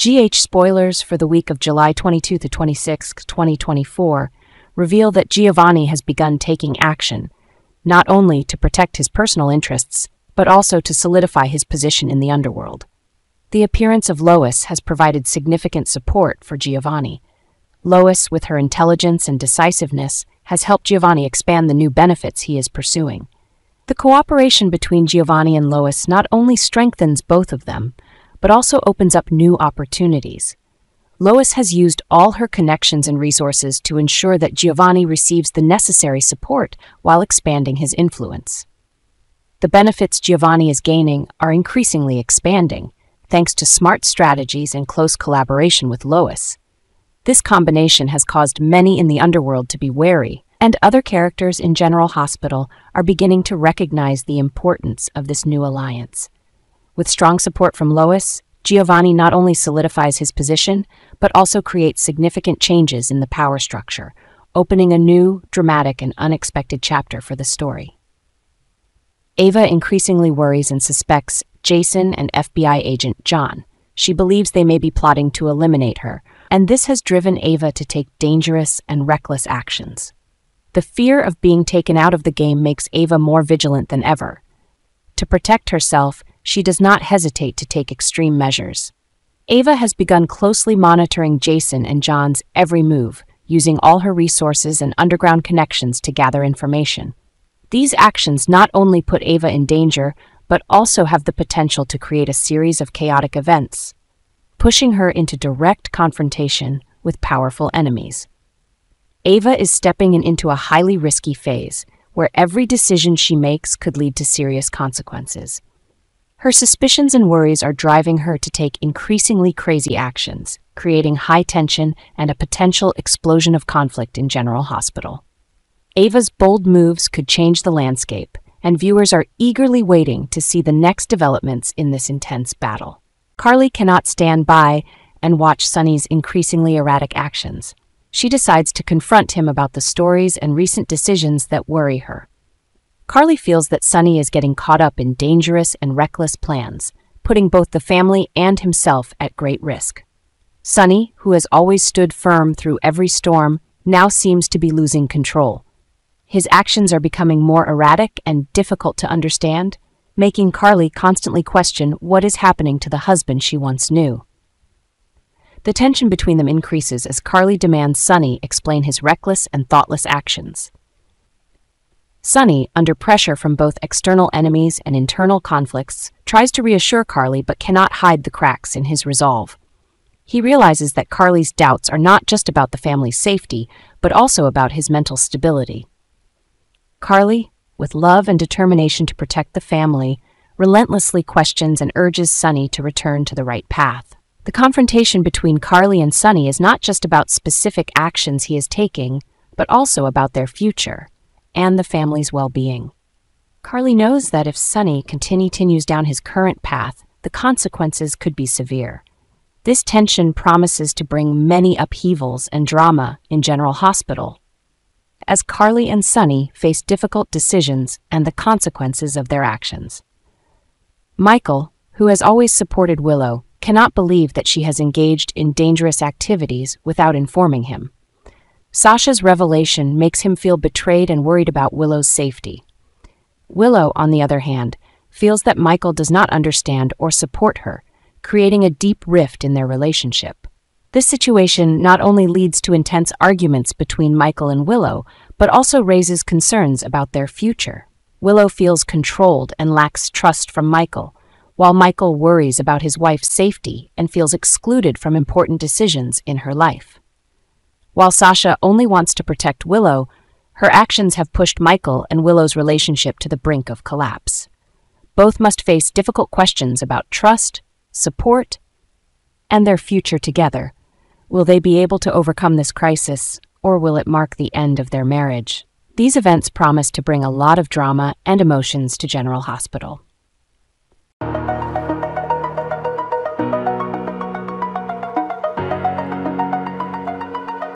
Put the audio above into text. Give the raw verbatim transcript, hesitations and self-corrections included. G H spoilers for the week of July twenty-second to twenty-sixth, twenty twenty-four, reveal that Giovanni has begun taking action, not only to protect his personal interests, but also to solidify his position in the underworld. The appearance of Lois has provided significant support for Giovanni. Lois, with her intelligence and decisiveness, has helped Giovanni expand the new benefits he is pursuing. The cooperation between Giovanni and Lois not only strengthens both of them, but also opens up new opportunities. Lois has used all her connections and resources to ensure that Giovanni receives the necessary support while expanding his influence. The benefits Giovanni is gaining are increasingly expanding, thanks to smart strategies and close collaboration with Lois. This combination has caused many in the underworld to be wary, and other characters in General Hospital are beginning to recognize the importance of this new alliance. With strong support from Lois, Giovanni not only solidifies his position, but also creates significant changes in the power structure, opening a new, dramatic, and unexpected chapter for the story. Ava increasingly worries and suspects Jason and F B I agent John. She believes they may be plotting to eliminate her, and this has driven Ava to take dangerous and reckless actions. The fear of being taken out of the game makes Ava more vigilant than ever. To protect herself, she does not hesitate to take extreme measures. Ava has begun closely monitoring Jason and John's every move, using all her resources and underground connections to gather information. These actions not only put Ava in danger, but also have the potential to create a series of chaotic events, pushing her into direct confrontation with powerful enemies. Ava is stepping in into a highly risky phase, where every decision she makes could lead to serious consequences. Her suspicions and worries are driving her to take increasingly crazy actions, creating high tension and a potential explosion of conflict in General Hospital. Ava's bold moves could change the landscape, and viewers are eagerly waiting to see the next developments in this intense battle. Carly cannot stand by and watch Sunny's increasingly erratic actions. She decides to confront him about the stories and recent decisions that worry her. Carly feels that Sunny is getting caught up in dangerous and reckless plans, putting both the family and himself at great risk. Sunny, who has always stood firm through every storm, now seems to be losing control. His actions are becoming more erratic and difficult to understand, making Carly constantly question what is happening to the husband she once knew. The tension between them increases as Carly demands Sunny explain his reckless and thoughtless actions. Sunny, under pressure from both external enemies and internal conflicts, tries to reassure Carly but cannot hide the cracks in his resolve. He realizes that Carly's doubts are not just about the family's safety, but also about his mental stability. Carly, with love and determination to protect the family, relentlessly questions and urges Sunny to return to the right path. The confrontation between Carly and Sunny is not just about specific actions he is taking, but also about their future and the family's well-being. Carly knows that if Sunny continues down his current path, the consequences could be severe. This tension promises to bring many upheavals and drama in General Hospital, as Carly and Sunny face difficult decisions and the consequences of their actions. Michael, who has always supported Willow, cannot believe that she has engaged in dangerous activities without informing him. Sasha's revelation makes him feel betrayed and worried about Willow's safety. Willow, on the other hand, feels that Michael does not understand or support her, creating a deep rift in their relationship. This situation not only leads to intense arguments between Michael and Willow, but also raises concerns about their future. Willow feels controlled and lacks trust from Michael, while Michael worries about his wife's safety and feels excluded from important decisions in her life. While Sasha only wants to protect Willow, her actions have pushed Michael and Willow's relationship to the brink of collapse. Both must face difficult questions about trust, support, and their future together. Will they be able to overcome this crisis, or will it mark the end of their marriage? These events promise to bring a lot of drama and emotions to General Hospital.